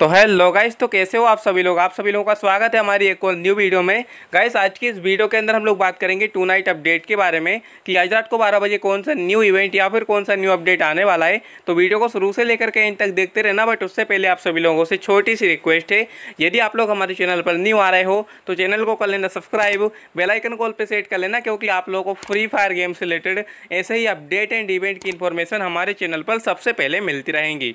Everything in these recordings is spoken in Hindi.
तो हेलो गाइस, तो कैसे हो आप सभी लोग। आप सभी लोगों का स्वागत है हमारी एक और न्यू वीडियो में। गाइस आज की इस वीडियो के अंदर हम लोग बात करेंगे टू नाइट अपडेट के बारे में कि आज रात को 12 बजे कौन सा न्यू इवेंट या फिर कौन सा न्यू अपडेट आने वाला है। तो वीडियो को शुरू से लेकर के एंड तक देखते रहना। बट उससे पहले आप सभी लोगों से छोटी सी रिक्वेस्ट है, यदि आप लोग हमारे चैनल पर न्यू आ रहे हो तो चैनल को कर लेना सब्सक्राइब, बेल आइकन कॉल पर सेट कर लेना, क्योंकि आप लोगों को फ्री फायर गेम से रिलेटेड ऐसे ही अपडेट एंड इवेंट की इन्फॉर्मेशन हमारे चैनल पर सबसे पहले मिलती रहेंगी।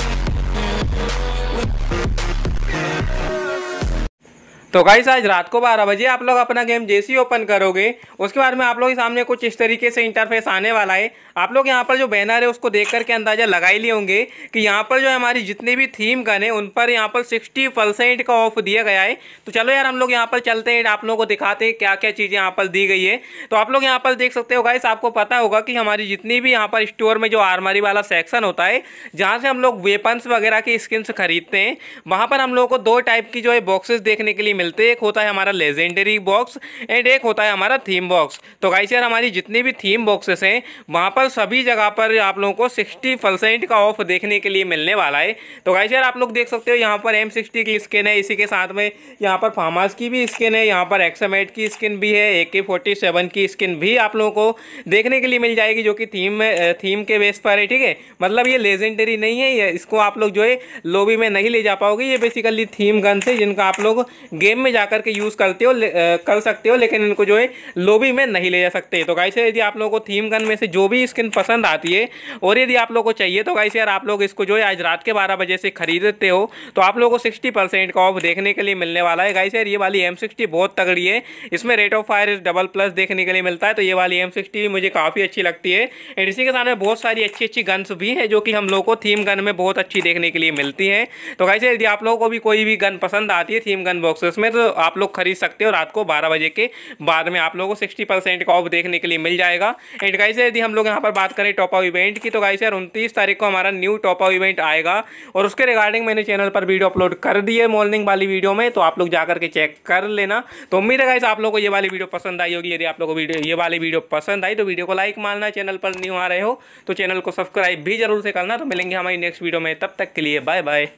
तो गाइस आज रात को 12 बजे आप लोग अपना गेम जैसे ही ओपन करोगे उसके बाद में आप लोग के सामने कुछ इस तरीके से इंटरफेस आने वाला है। आप लोग यहाँ पर जो बैनर है उसको देख करके अंदाज़ा लगा ही लिए होंगे कि यहाँ पर जो हमारी जितनी भी थीम गन है उन पर यहाँ पर 60% का ऑफ दिया गया है। तो चलो यार हम लोग यहाँ पर चलते हैं, आप लोगों को दिखाते हैं क्या क्या चीज़ें यहाँ पर दी गई है। तो आप लोग यहाँ पर देख सकते हो गाइस, आपको पता होगा कि हमारी जितनी भी यहाँ पर स्टोर में जो आर्मरी वाला सेक्शन होता है जहाँ से हम लोग वेपन्स वगैरह की स्किन्स खरीदते हैं, वहाँ पर हम लोग को दो टाइप की जो है बॉक्सेस देखने के लिए मिलते हैं। एक होता है हमारा लेजेंडरी बॉक्स एंड एक होता है हमारा थीम बॉक्स। तो गाइस यार हमारी जितनी भी थीम बॉक्सेस हैं वहाँ पर सभी जगह पर आप लोगों को 60% का ऑफ देखने के लिए मिलने वाला है। तो गाइस यार आप लोग देख सकते हो यहाँ पर M60 की स्किन है, इसी के साथ में यहाँ पर फार्मास की भी स्किन है, यहाँ पर एक्समेट की स्किन भी है, AK-47 की स्किन भी आप लोगों को देखने के लिए मिल जाएगी जो कि थीम के बेस पर है। ठीक है, मतलब ये लेजेंडरी नहीं है, इसको आप लोग जो है लॉबी में नहीं ले जा पाओगे। ये बेसिकली थीम गन्स है जिनका आप लोग गेम में जाकर के यूज़ करते हो कर सकते हो, लेकिन इनको जो है लॉबी में नहीं ले जा सकते। तो गाइस यदि आप लोगों को थीम गन में से जो भी स्किन पसंद आती है और यदि आप लोगों को चाहिए तो गाइस यार आप लोग इसको जो है आज रात के 12 बजे से खरीदते हो तो आप लोगों को 60% का ऑफ देखने के लिए मिलने वाला है। गाइस यार ये वाली M60 बहुत तगड़ी है, इसमें रेट ऑफ फायर ++ देखने के लिए मिलता है। तो ये वाली M60 मुझे काफ़ी अच्छी लगती है एंड इसी के साथ में बहुत सारी अच्छी गन्स भी हैं जो कि हम लोग को थीम गन में बहुत अच्छी देखने के लिए मिलती हैं। तो गाइस यार यदि आप लोगों को भी कोई भी गन पसंद आती है थीम गन बॉक्स उसमें तो आप लोग खरीद सकते हो। रात को 12 बजे के बाद में आप लोगों को 60% का ऑफ देखने के लिए मिल जाएगा। एंड गाइस यदि हम लोग यहाँ पर बात करें टॉप अप इवेंट की, तो गाइस यार 29 तारीख को हमारा न्यू टॉप अप इवेंट आएगा और उसके रिगार्डिंग मैंने चैनल पर वीडियो अपलोड कर दी है मॉर्निंग वाली वीडियो में, तो आप लोग जाकर के चेक कर लेना। तो उम्मीद है गाइस आप लोग को ये वाली वीडियो पसंद आई होगी। यदि आप लोग ये वाली वीडियो पसंद आई तो वीडियो को लाइक मारना, चैनल पर न्यू आ रहे हो तो चैनल को सब्सक्राइब भी जरूर से करना। तो मिलेंगे हमारी नेक्स्ट वीडियो में, तब तक के लिए बाय बाय।